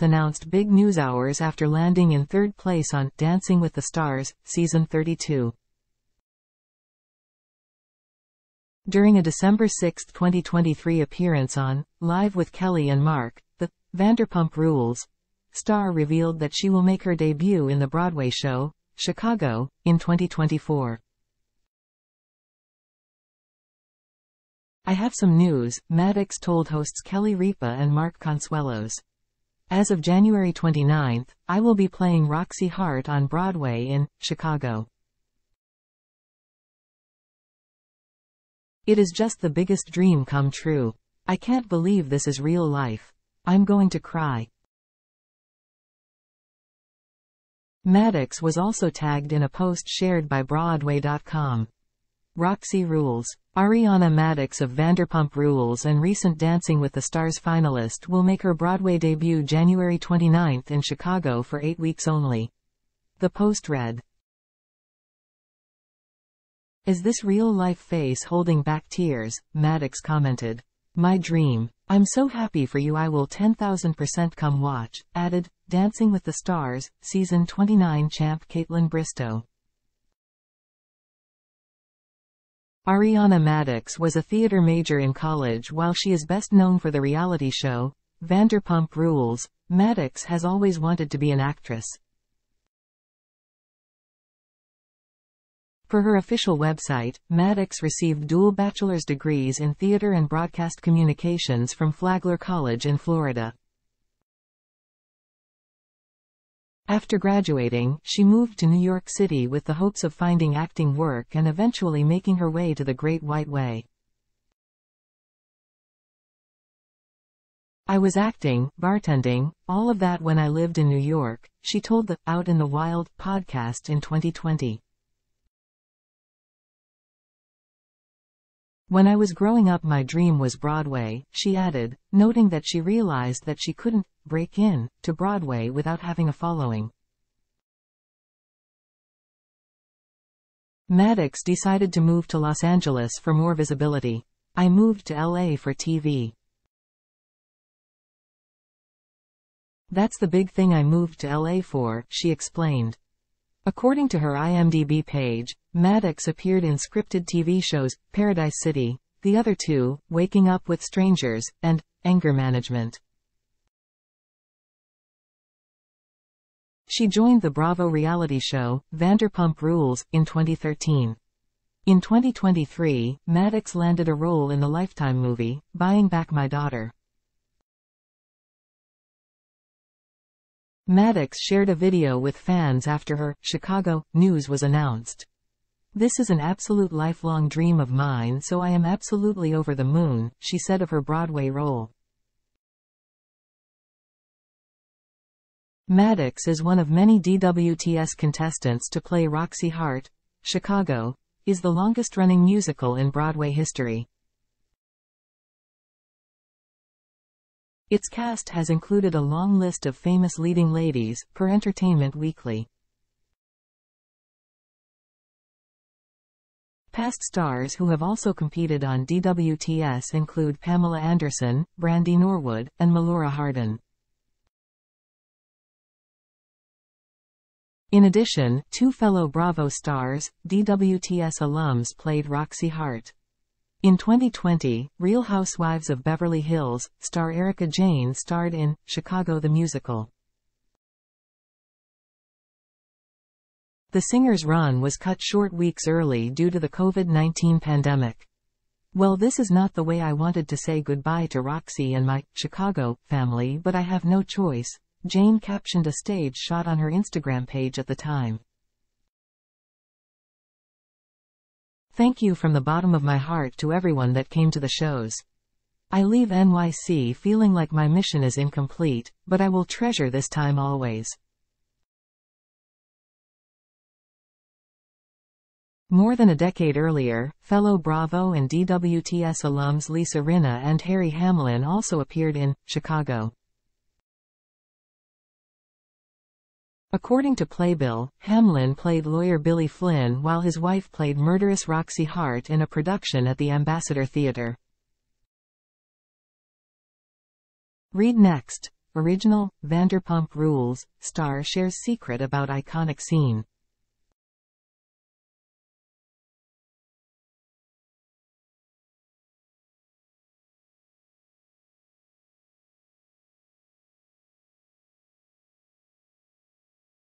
Madix announced big news hours after landing in third place on Dancing with the Stars, Season 32. During a December 6, 2023 appearance on Live with Kelly and Mark, the Vanderpump Rules star revealed that she will make her debut in the Broadway show, Chicago, in 2024. "I have some news," Madix told hosts Kelly Ripa and Mark Consuelos. "As of January 29, I will be playing Roxie Hart on Broadway in Chicago. It is just the biggest dream come true. I can't believe this is real life. I'm going to cry." Madix was also tagged in a post shared by Broadway.com. Roxie Rules. Ariana Madix of Vanderpump Rules and recent Dancing with the Stars finalist will make her Broadway debut January 29 in Chicago for 8 weeks only. The post read, "Is this real-life face holding back tears?" Madix commented. "My dream. I'm so happy for you. I will 10,000% come watch," added Dancing with the Stars, Season 29 champ Caitlyn Bristow. Ariana Madix was a theater major in college. While she is best known for the reality show Vanderpump Rules, Madix has always wanted to be an actress. For her official website, Madix received dual bachelor's degrees in theater and broadcast communications from Flagler College in Florida. After graduating, she moved to New York City with the hopes of finding acting work and eventually making her way to the Great White Way. "I was acting, bartending, all of that when I lived in New York," she told the Out in the Wild podcast in 2020. "When I was growing up, my dream was Broadway," she added, noting that she realized that she couldn't break in to Broadway without having a following. Madix decided to move to Los Angeles for more visibility. "I moved to LA for TV. That's the big thing I moved to LA for," she explained. According to her IMDb page, Madix appeared in scripted TV shows Paradise City, The Other Two, Waking Up with Strangers, and Anger Management. She joined the Bravo reality show Vanderpump Rules in 2013. In 2023, Madix landed a role in the Lifetime movie Buying Back My Daughter. Madix shared a video with fans after her Chicago news was announced. "This is an absolute lifelong dream of mine, so I am absolutely over the moon," she said of her Broadway role. Madix is one of many DWTS contestants to play Roxie Hart. Chicago is the longest-running musical in Broadway history. Its cast has included a long list of famous leading ladies, per Entertainment Weekly. Past stars who have also competed on DWTS include Pamela Anderson, Brandy Norwood, and Melora Hardin. In addition, two fellow Bravo stars, DWTS alums, played Roxie Hart. In 2020, Real Housewives of Beverly Hills star Erika Jane starred in Chicago the Musical. The singer's run was cut short weeks early due to the COVID-19 pandemic. "Well, this is not the way I wanted to say goodbye to Roxie and my Chicago family, but I have no choice," Jane captioned a stage shot on her Instagram page at the time. "Thank you from the bottom of my heart to everyone that came to the shows. I leave NYC feeling like my mission is incomplete, but I will treasure this time always." More than a decade earlier, fellow Bravo and DWTS alums Lisa Rinna and Harry Hamlin also appeared in Chicago. According to Playbill, Hamlin played lawyer Billy Flynn while his wife played murderous Roxie Hart in a production at the Ambassador Theatre. Read next. Original, Vanderpump Rules, star shares secret about iconic scene.